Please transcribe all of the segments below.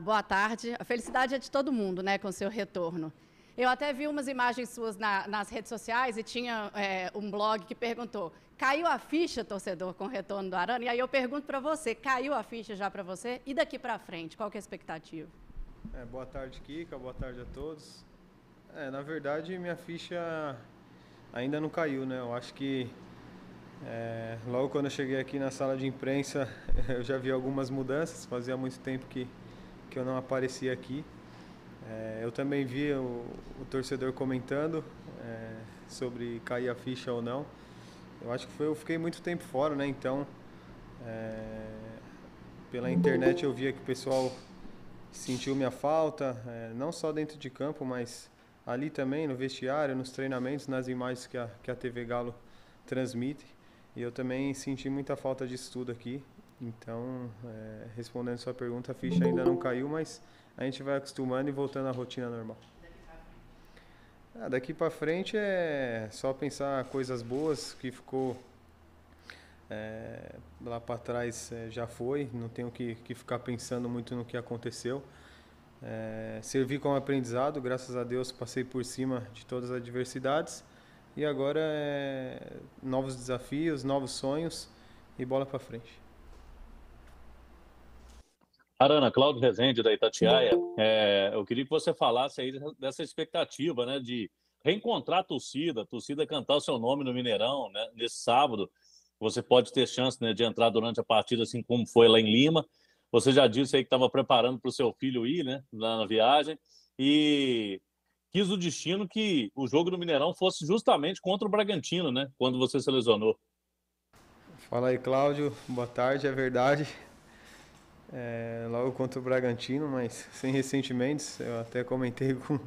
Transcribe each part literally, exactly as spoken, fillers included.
Boa tarde. A felicidade é de todo mundo, né, com o seu retorno. Eu até vi umas imagens suas na, nas redes sociais e tinha é, um blog que perguntou: caiu a ficha, torcedor, com o retorno do Arana? E aí eu pergunto para você, caiu a ficha já para você? E daqui para frente, qual que é a expectativa? É, boa tarde, Kika. Boa tarde a todos. É, na verdade, minha ficha ainda não caiu, né? Eu acho que é, logo quando eu cheguei aqui na sala de imprensa, eu já vi algumas mudanças. Fazia muito tempo que que eu não aparecia aqui. É, eu também vi o, o torcedor comentando é, sobre cair a ficha ou não. Eu acho que foi, eu fiquei muito tempo fora, né? Então, é, pela internet eu via que o pessoal sentiu minha falta, é, não só dentro de campo, mas ali também, no vestiário, nos treinamentos, nas imagens que a, que a T V Galo transmite. E eu também senti muita falta disso tudo aqui. Então, é, respondendo sua pergunta, a ficha ainda não caiu, mas a gente vai acostumando e voltando à rotina normal. Ah, daqui para frente é só pensar coisas boas, que ficou é, lá para trás é, já foi, não tenho que, que ficar pensando muito no que aconteceu. É, servi como aprendizado, graças a Deus passei por cima de todas as adversidades e agora é, novos desafios, novos sonhos e bola para frente. Arana, Cláudio Rezende, da Itatiaia, é, eu queria que você falasse aí dessa expectativa, né, de reencontrar a torcida, a torcida cantar o seu nome no Mineirão, né, nesse sábado. Você pode ter chance, né, de entrar durante a partida, assim como foi lá em Lima. Você já disse aí que estava preparando para o seu filho ir, né, lá na viagem, e quis o destino que o jogo do Mineirão fosse justamente contra o Bragantino, né, quando você se lesionou. Fala aí, Cláudio. Boa tarde, é verdade. É, logo contra o Bragantino, mas sem ressentimentos. Eu até comentei com,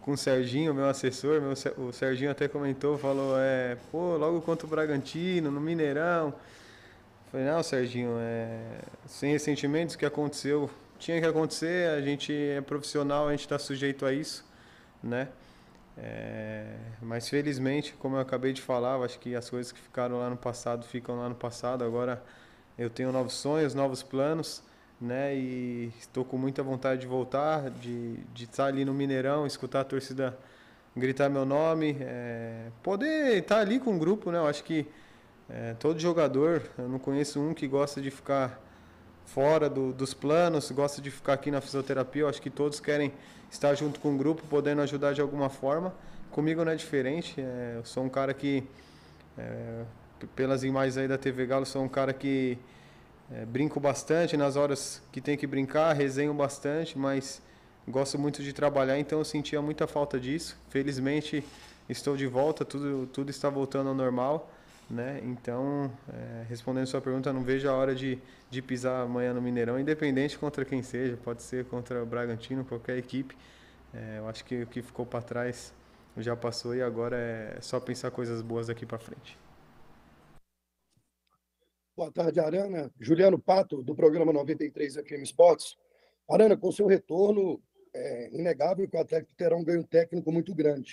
com o Serginho, meu assessor, meu, o Serginho até comentou, falou, é, pô, logo contra o Bragantino, no Mineirão. Eu falei, não, Serginho, é, sem ressentimentos, o que aconteceu tinha que acontecer, a gente é profissional, a gente está sujeito a isso, né? É, mas felizmente, como eu acabei de falar, eu acho que as coisas que ficaram lá no passado ficam lá no passado. Agora eu tenho novos sonhos, novos planos, né, e estou com muita vontade de voltar, de, de estar ali no Mineirão, escutar a torcida gritar meu nome, é, poder estar ali com o grupo, né? Eu acho que é, todo jogador, eu não conheço um que gosta de ficar fora do, dos planos, gosta de ficar aqui na fisioterapia. Eu acho que todos querem estar junto com o grupo, podendo ajudar de alguma forma. Comigo não é diferente, é, eu sou um cara que, é, pelas imagens aí da T V Galo, eu sou um cara que É, brinco bastante nas horas que tem que brincar, resenho bastante, mas gosto muito de trabalhar, então eu sentia muita falta disso. Felizmente estou de volta, tudo, tudo está voltando ao normal, né? Então, é, respondendo sua pergunta, não vejo a hora de, de pisar amanhã no Mineirão, independente contra quem seja, pode ser contra o Bragantino, qualquer equipe. É, eu acho que o que ficou para trás já passou e agora é só pensar coisas boas daqui para frente. Boa tarde, Arana. Juliano Pato, do programa noventa e três F M Esportes. Arana, com seu retorno, é inegável que o Atlético terá um ganho técnico muito grande.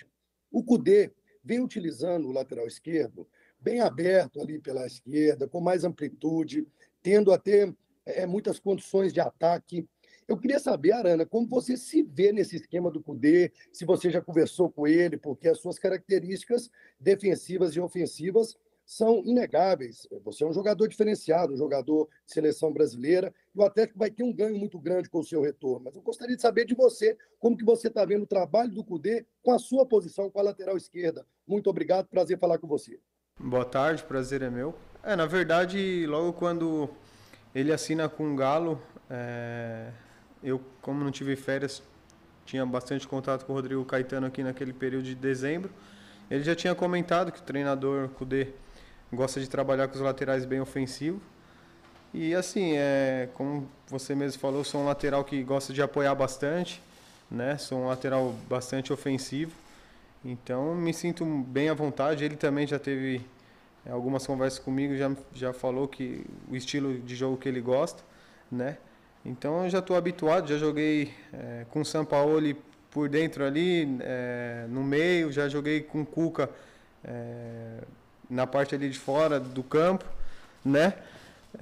O Coudet vem utilizando o lateral esquerdo, bem aberto ali pela esquerda, com mais amplitude, tendo a ter é, muitas condições de ataque. Eu queria saber, Arana, como você se vê nesse esquema do Coudet, se você já conversou com ele, porque as suas características defensivas e ofensivas são inegáveis. Você é um jogador diferenciado, um jogador de seleção brasileira, e o Atlético vai ter um ganho muito grande com o seu retorno. Mas eu gostaria de saber de você, como que você está vendo o trabalho do Coudet com a sua posição, com a lateral esquerda. Muito obrigado, prazer falar com você. Boa tarde, prazer é meu. É, na verdade, logo quando ele assina com o Galo, é... eu, como não tive férias, tinha bastante contato com o Rodrigo Caetano aqui naquele período de dezembro. Ele já tinha comentado que o treinador Coudet gosta de trabalhar com os laterais bem ofensivos. E assim, é, como você mesmo falou, sou um lateral que gosta de apoiar bastante, né? Sou um lateral bastante ofensivo. Então, me sinto bem à vontade. Ele também já teve algumas conversas comigo, já, já falou que o estilo de jogo que ele gosta, né? Então, eu já estou habituado, já joguei é, com o Sampaoli por dentro ali, é, no meio, já joguei com o Cuca, é, na parte ali de fora do campo, né?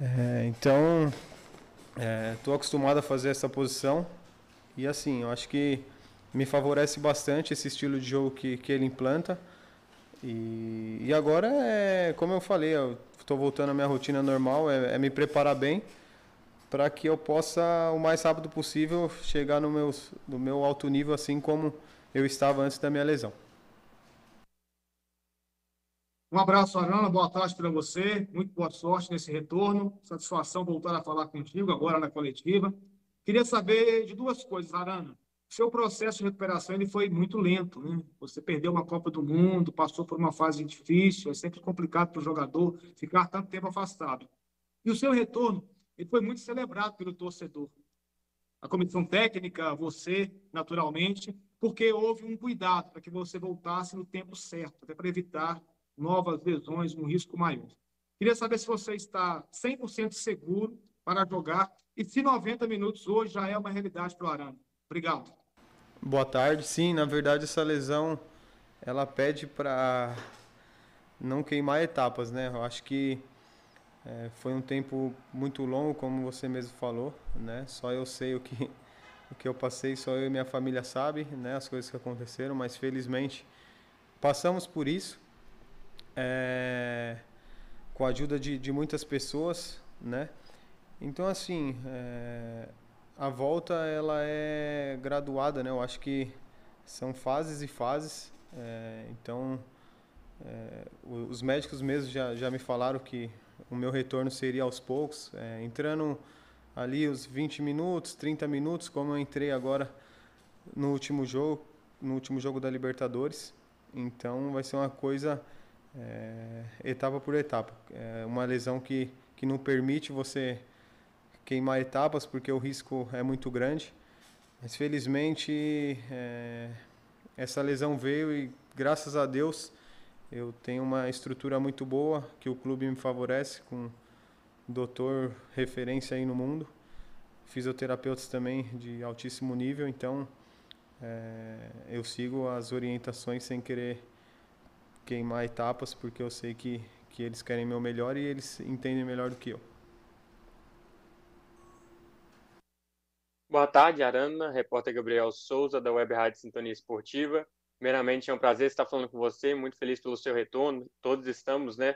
É, então, estou é, acostumado a fazer essa posição. E assim, eu acho que me favorece bastante esse estilo de jogo que, que ele implanta. E, e agora, é, como eu falei, eu estou voltando à minha rotina normal, é, é me preparar bem para que eu possa, o mais rápido possível, chegar no meu, no meu alto nível, assim como eu estava antes da minha lesão. Um abraço, Arana. Boa tarde para você. Muito boa sorte nesse retorno. Satisfação voltar a falar contigo agora na coletiva. Queria saber de duas coisas, Arana. Seu processo de recuperação ele foi muito lento, né? Você perdeu uma Copa do Mundo, passou por uma fase difícil, é sempre complicado para o jogador ficar tanto tempo afastado. E o seu retorno ele foi muito celebrado pelo torcedor. A comissão técnica, você, naturalmente, porque houve um cuidado para que você voltasse no tempo certo, até para evitar novas lesões, um risco maior. Queria saber se você está cem por cento seguro para jogar e se noventa minutos hoje já é uma realidade para o Arana. Obrigado. Boa tarde. Sim, na verdade essa lesão ela pede para não queimar etapas, né? Eu acho que é, foi um tempo muito longo, como você mesmo falou, né? Só eu sei o que o que eu passei, só eu e minha família sabe, né? As coisas que aconteceram, mas felizmente passamos por isso é, com a ajuda de, de muitas pessoas, né? Então assim é, a volta ela é graduada, né? Eu acho que são fases e fases. É, então, é, os médicos mesmo já, já me falaram que o meu retorno seria aos poucos. É, entrando ali os vinte minutos, trinta minutos, como eu entrei agora no último jogo, no último jogo da Libertadores. Então, vai ser uma coisa é, etapa por etapa. É uma lesão que, que não permite você queimar etapas, porque o risco é muito grande, mas felizmente é, essa lesão veio e graças a Deus eu tenho uma estrutura muito boa, que o clube me favorece, com doutor referência aí no mundo, fisioterapeutas também de altíssimo nível, então é, eu sigo as orientações sem querer queimar etapas, porque eu sei que, que eles querem meu melhor e eles entendem melhor do que eu. Boa tarde, Arana, repórter Gabriel Souza, da Web Rádio Sintonia Esportiva. Primeiramente, é um prazer estar falando com você, muito feliz pelo seu retorno, todos estamos, né?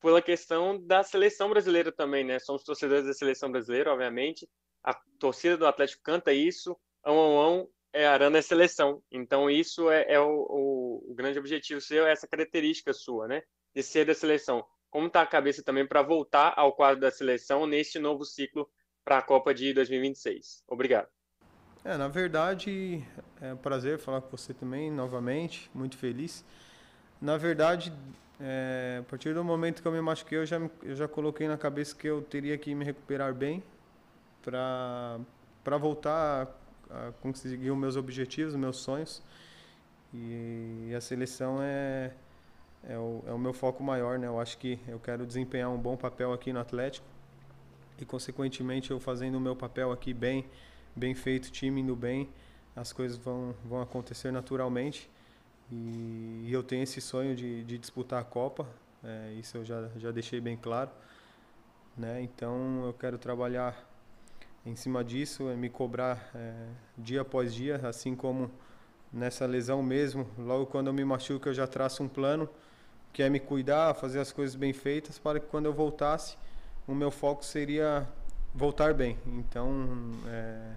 Pela questão da seleção brasileira também, né? Somos torcedores da seleção brasileira, obviamente, a torcida do Atlético canta isso, ão, ão, ão, é, Arana é seleção. Então, isso é, é o, o, o grande objetivo seu, é essa característica sua, né? De ser da seleção. Como está a cabeça também para voltar ao quadro da seleção neste novo ciclo para a Copa de dois mil e vinte e seis. Obrigado. É, na verdade, é um prazer falar com você também, novamente, muito feliz. Na verdade, é, a partir do momento que eu me machuquei, eu já, eu já coloquei na cabeça que eu teria que me recuperar bem para para voltar a, a conseguir os meus objetivos, os meus sonhos. E, e a seleção é, é, o, é o meu foco maior, né? Eu acho que eu quero desempenhar um bom papel aqui no Atlético. E, consequentemente, eu fazendo o meu papel aqui bem, bem feito, time indo bem, as coisas vão, vão acontecer naturalmente. E, e eu tenho esse sonho de, de disputar a Copa, é, isso eu já, já deixei bem claro, né? Então, eu quero trabalhar em cima disso, me cobrar é, dia após dia, assim como nessa lesão mesmo. Logo quando eu me machuco, eu já traço um plano, que é me cuidar, fazer as coisas bem feitas, para que quando eu voltasse, o meu foco seria voltar bem. Então, é,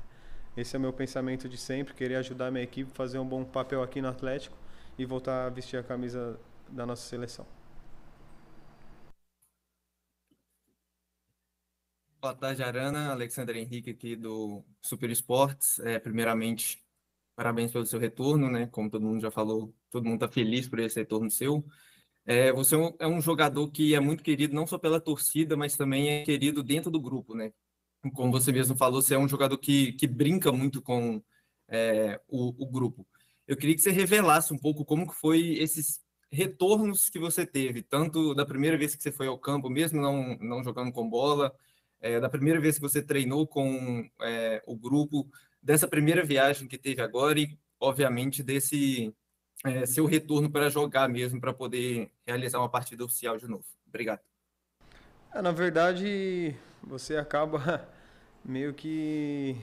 esse é o meu pensamento de sempre, querer ajudar a minha equipe, fazer um bom papel aqui no Atlético e voltar a vestir a camisa da nossa seleção. Boa tarde, Arana. Alexandre Henrique aqui do Super Esportes. É, primeiramente, parabéns pelo seu retorno, né? Como todo mundo já falou, todo mundo está feliz por esse retorno seu. É, você é um jogador que é muito querido não só pela torcida, mas também é querido dentro do grupo, né? Como você mesmo falou, você é um jogador que, que brinca muito com é, o, o grupo. Eu queria que você revelasse um pouco como que foi esses retornos que você teve, tanto da primeira vez que você foi ao campo, mesmo não, não jogando com bola, é, da primeira vez que você treinou com é, o grupo, dessa primeira viagem que teve agora e, obviamente, desse... É, seu retorno para jogar mesmo, para poder realizar uma partida oficial de novo. Obrigado. Na verdade, você acaba meio que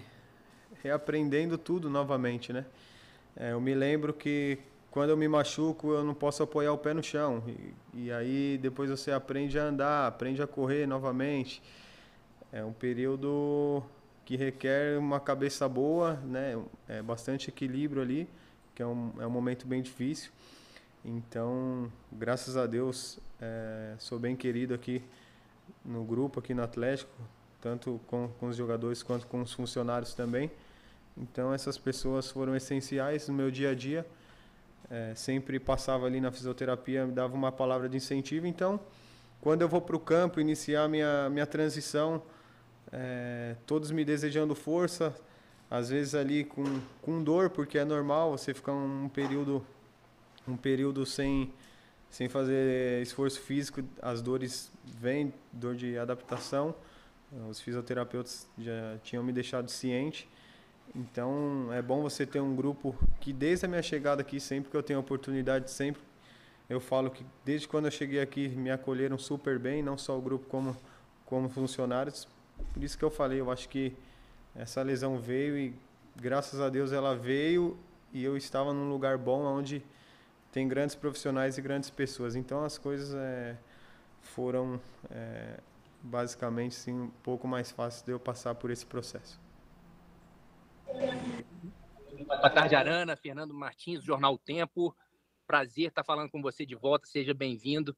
reaprendendo tudo novamente, né? É, eu me lembro que quando eu me machuco, eu não posso apoiar o pé no chão. E, e aí depois você aprende a andar, aprende a correr novamente. É um período que requer uma cabeça boa, né? É bastante equilíbrio ali, que é um, é um momento bem difícil. Então, graças a Deus, é, sou bem querido aqui no grupo, aqui no Atlético, tanto com, com os jogadores quanto com os funcionários também. Então, essas pessoas foram essenciais no meu dia a dia. É, sempre passava ali na fisioterapia, me dava uma palavra de incentivo. Então, quando eu vou para o campo iniciar minha minha transição, é, todos me desejando força, às vezes ali com com dor, porque é normal você ficar um período um período sem sem fazer esforço físico, as dores vêm, dor de adaptação. Os fisioterapeutas já tinham me deixado ciente. Então, é bom você ter um grupo que desde a minha chegada aqui, sempre que eu tenho oportunidade, sempre eu falo que desde quando eu cheguei aqui me acolheram super bem, não só o grupo como, como funcionários. Por isso que eu falei, eu acho que essa lesão veio e graças a Deus ela veio e eu estava num lugar bom onde tem grandes profissionais e grandes pessoas. Então as coisas é, foram é, basicamente assim, um pouco mais fáceis de eu passar por esse processo. Boa tarde, Arana, Fernando Martins, Jornal O Tempo. Prazer estar falando com você de volta, seja bem-vindo.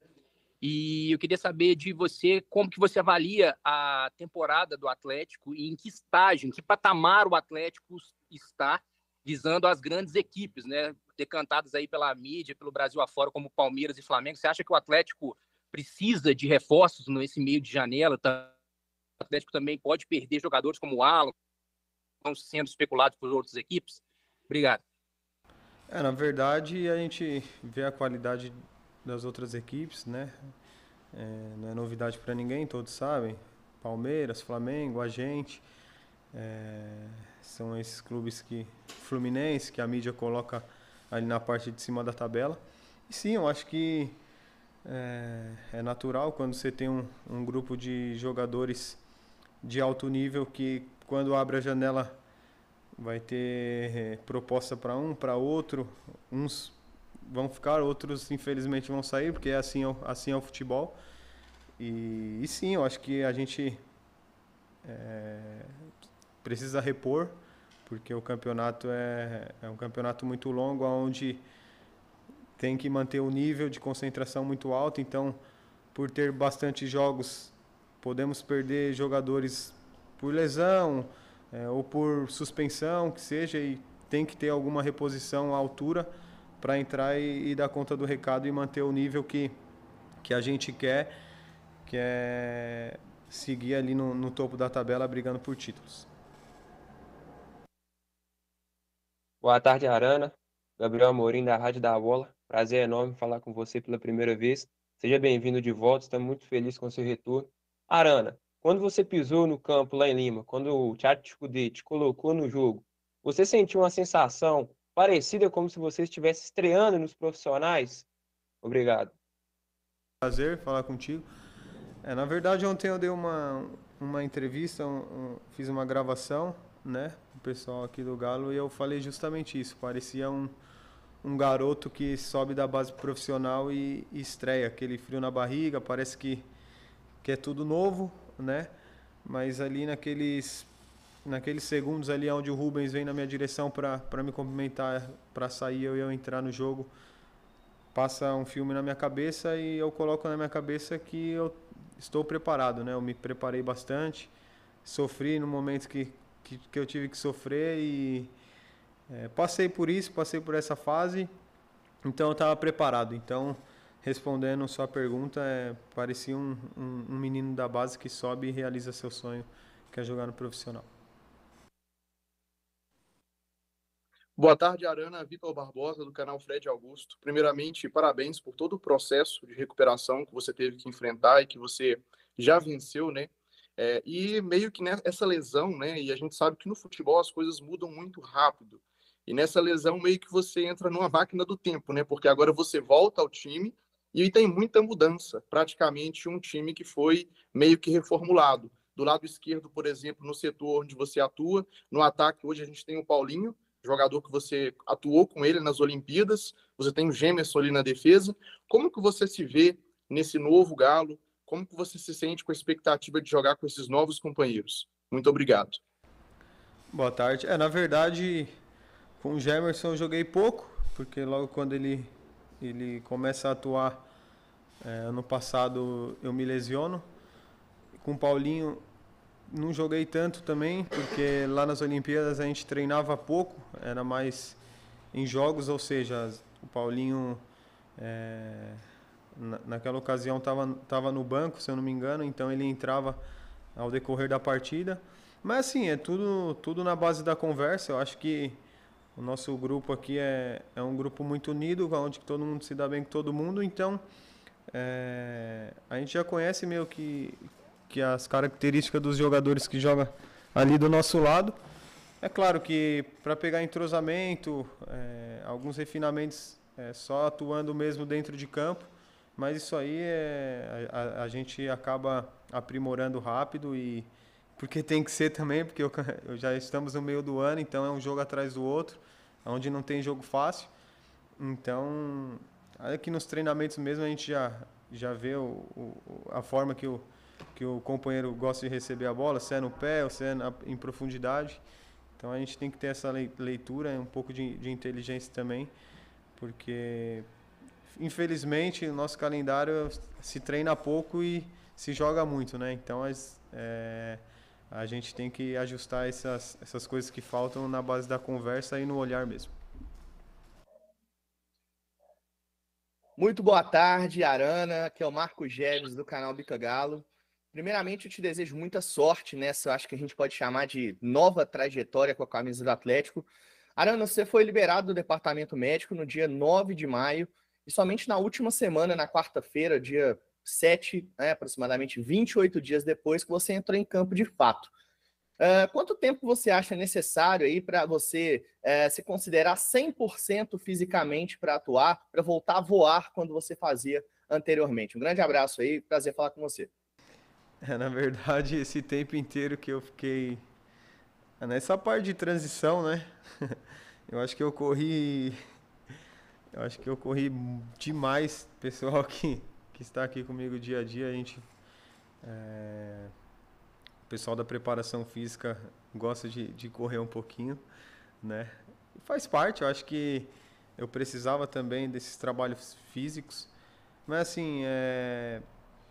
E eu queria saber de você, como que você avalia a temporada do Atlético e em que estágio, em que patamar o Atlético está visando as grandes equipes, né? Decantadas aí pela mídia, pelo Brasil afora, como Palmeiras e Flamengo. Você acha que o Atlético precisa de reforços nesse meio de janela? O Atlético também pode perder jogadores como o Alan, estão sendo especulados por outras equipes? Obrigado. É, na verdade, a gente vê a qualidade das outras equipes, né? É, não é novidade para ninguém, todos sabem. Palmeiras, Flamengo, a gente. É, são esses clubes que Fluminense, que a mídia coloca ali na parte de cima da tabela. E sim, eu acho que é, é natural quando você tem um, um grupo de jogadores de alto nível que, quando abre a janela, vai ter é, proposta para um, para outro. Uns vão ficar, outros infelizmente vão sair, porque é assim, assim é o futebol. E, e sim, eu acho que a gente é, precisa repor, porque o campeonato é, é um campeonato muito longo, onde tem que manter o nível de concentração muito alto. Então, por ter bastante jogos, podemos perder jogadores por lesão, é, ou por suspensão, que seja, e tem que ter alguma reposição à altura para entrar e, e dar conta do recado e manter o nível que, que a gente quer, que é seguir ali no, no topo da tabela brigando por títulos. Boa tarde, Arana. Gabriel Amorim, da Rádio da Bola. Prazer enorme falar com você pela primeira vez. Seja bem-vindo de volta, estamos muito felizes com o seu retorno. Arana, quando você pisou no campo lá em Lima, quando o Tchatcho te colocou no jogo, você sentiu uma sensação parecida como se você estivesse estreando nos profissionais? Obrigado. Prazer falar contigo. É, na verdade, ontem eu dei uma, uma entrevista, um, um, fiz uma gravação, né, com o pessoal aqui do Galo, e eu falei justamente isso. Parecia um, um garoto que sobe da base profissional e, e estreia, aquele frio na barriga, parece que, que é tudo novo, né? Mas ali naqueles, naqueles segundos ali onde o Rubens vem na minha direção para me cumprimentar, para sair eu e eu entrar no jogo, passa um filme na minha cabeça e eu coloco na minha cabeça que eu estou preparado, né? Eu me preparei bastante, sofri no momento que, que, que eu tive que sofrer e é, passei por isso, passei por essa fase, então eu estava preparado. Então, respondendo sua pergunta, é, parecia um, um, um menino da base que sobe e realiza seu sonho, que é jogar no profissional. Boa tarde, Arana. Vitor Barbosa, do canal Fred Augusto. Primeiramente, parabéns por todo o processo de recuperação que você teve que enfrentar e que você já venceu, né? É, e meio que nessa lesão, né? E a gente sabe que no futebol as coisas mudam muito rápido. E nessa lesão meio que você entra numa máquina do tempo, né? Porque agora você volta ao time e tem muita mudança, praticamente um time que foi meio que reformulado, do lado esquerdo, por exemplo, no setor onde você atua. No ataque, hoje a gente tem o Paulinho, jogador que você atuou com ele nas Olimpíadas. Você tem o Gemerson ali na defesa. Como que você se vê nesse novo Galo? Como que você se sente com a expectativa de jogar com esses novos companheiros? Muito obrigado. Boa tarde. É, na verdade, com o Gemerson eu joguei pouco, porque logo quando ele, ele começa a atuar, é, ano passado eu me lesiono. Com o Paulinho não joguei tanto também, porque lá nas Olimpíadas a gente treinava pouco, era mais em jogos, ou seja, o Paulinho é, naquela ocasião estava estava no banco, se eu não me engano, então ele entrava ao decorrer da partida. Mas assim, é tudo, tudo na base da conversa. Eu acho que o nosso grupo aqui é, é um grupo muito unido, onde todo mundo se dá bem com todo mundo, então é, a gente já conhece meio que... que as características dos jogadores que jogam ali do nosso lado. É claro que para pegar entrosamento, é, alguns refinamentos é, só atuando mesmo dentro de campo, mas isso aí é, a, a gente acaba aprimorando rápido, e porque tem que ser também, porque eu, eu já estamos no meio do ano, então é um jogo atrás do outro, onde não tem jogo fácil. Então, aqui nos treinamentos mesmo a gente já, já vê o, o, a forma que o que o companheiro gosta de receber a bola, se é no pé ou se é na, em profundidade. Então a gente tem que ter essa leitura, um pouco de, de inteligência também, porque infelizmente o nosso calendário se treina pouco e se joga muito, né? Então as, é, a gente tem que ajustar essas, essas coisas que faltam na base da conversa e no olhar mesmo. Muito boa tarde, Arana, que é o Marcos Geves do canal Bica Galo. Primeiramente, eu te desejo muita sorte nessa, acho que a gente pode chamar de nova trajetória com a camisa do Atlético. Arana, você foi liberado do departamento médico no dia nove de maio e somente na última semana, na quarta-feira, dia sete, né, aproximadamente vinte e oito dias depois, que você entrou em campo de fato. Uh, quanto tempo você acha necessário aí para você uh, se considerar cem por cento fisicamente para atuar, para voltar a voar quando você fazia anteriormente? Um grande abraço aí, prazer falar com você. É, na verdade, esse tempo inteiro que eu fiquei nessa parte de transição, né? Eu acho que eu corri, eu acho que eu corri demais, pessoal que que está aqui comigo dia a dia. A gente, é... o pessoal da preparação física gosta de, de correr um pouquinho, né? Faz parte. Eu acho que eu precisava também desses trabalhos físicos, mas assim, é...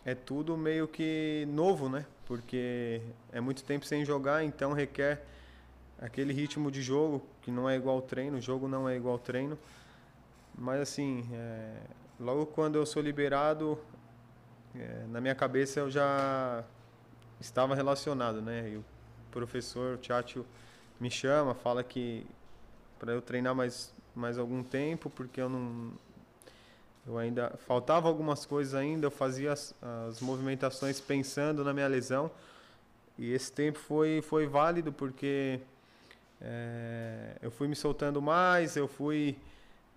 é tudo meio que novo, né? Porque é muito tempo sem jogar, então requer aquele ritmo de jogo que não é igual ao treino, o jogo não é igual ao treino. Mas assim, é... logo quando eu sou liberado, é... na minha cabeça eu já estava relacionado, né? E o professor Tchatcho me chama, fala que para eu treinar mais, mais algum tempo, porque eu não... Eu ainda faltava algumas coisas ainda, eu fazia as, as movimentações pensando na minha lesão, e esse tempo foi foi válido, porque é, eu fui me soltando mais, eu fui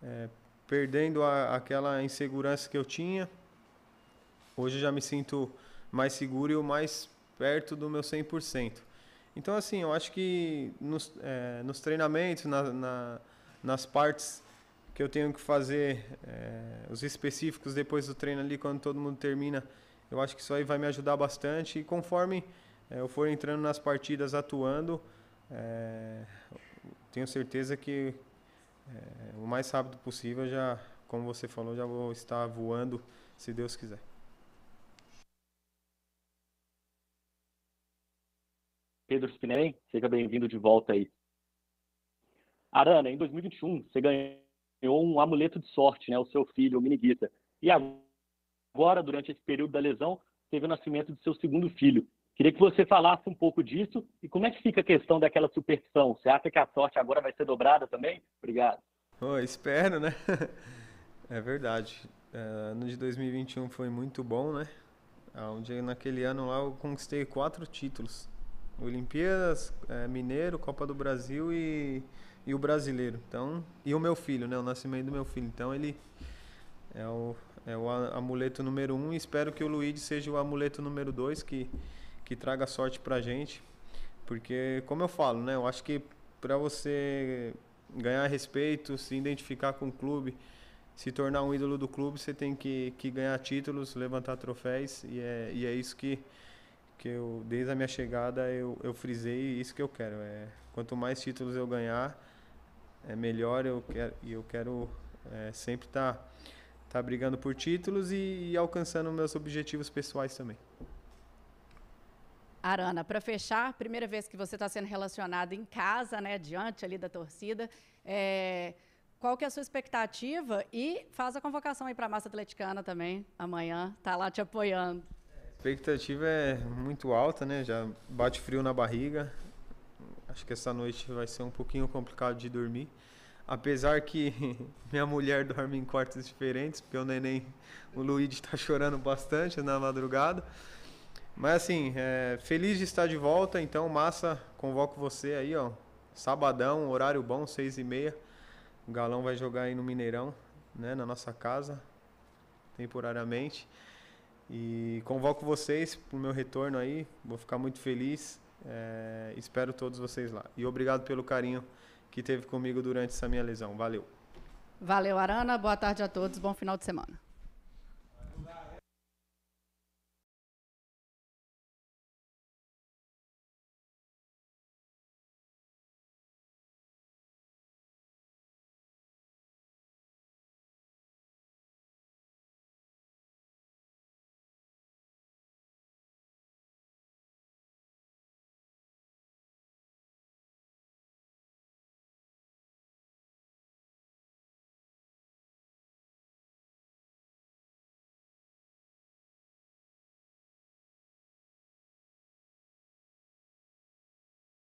é, perdendo a, aquela insegurança que eu tinha. Hoje eu já me sinto mais seguro e o mais perto do meu cem por cento. Então assim, eu acho que nos, é, nos treinamentos, na, na, nas partes que eu tenho que fazer, é, os específicos depois do treino ali, quando todo mundo termina, eu acho que isso aí vai me ajudar bastante. E conforme é, eu for entrando nas partidas, atuando, é, tenho certeza que é, o mais rápido possível, já, como você falou, já vou estar voando, se Deus quiser. Pedro Spinelli, seja bem-vindo de volta aí. Arana, em dois mil e vinte e um, você ganhou um amuleto de sorte, né? O seu filho, o Minighita. E agora, durante esse período da lesão, teve o nascimento do seu segundo filho. Queria que você falasse um pouco disso e como é que fica a questão daquela superstição. Você acha que a sorte agora vai ser dobrada também? Obrigado. Oh, espero, né? É verdade. É, ano de dois mil e vinte e um foi muito bom, né? Onde naquele ano lá eu conquistei quatro títulos. Olimpíadas, é, Mineiro, Copa do Brasil e... e o brasileiro, então, e o meu filho, né, o nascimento do meu filho. Então ele é o, é o amuleto número um, e espero que o Luigi seja o amuleto número dois, que, que traga sorte pra gente. Porque, como eu falo, né? Eu acho que pra você ganhar respeito, se identificar com o clube, se tornar um ídolo do clube, você tem que, que ganhar títulos, levantar troféus. E é, e é isso que, que eu, desde a minha chegada, eu, eu frisei, isso que eu quero. É, quanto mais títulos eu ganhar, é melhor. Eu quero, e eu quero é, sempre estar tá, tá brigando por títulos e, e alcançando meus objetivos pessoais também. Arana, para fechar, primeira vez que você está sendo relacionado em casa, né, diante ali da torcida, é, qual que é a sua expectativa? E faz a convocação aí para a massa atleticana também, amanhã, tá lá te apoiando. A expectativa é muito alta, né, já bate frio na barriga, acho que essa noite vai ser um pouquinho complicado de dormir, apesar que minha mulher dorme em quartos diferentes, porque o neném, o Luigi, está chorando bastante na madrugada. Mas assim, é, feliz de estar de volta, então massa, convoco você aí, ó, sabadão, horário bom, seis e meia, o Galão vai jogar aí no Mineirão, né, na nossa casa, temporariamente, e convoco vocês pro meu retorno aí, vou ficar muito feliz, é, espero todos vocês lá, e obrigado pelo carinho que teve comigo durante essa minha lesão, valeu. Valeu, Arana, boa tarde a todos, bom final de semana.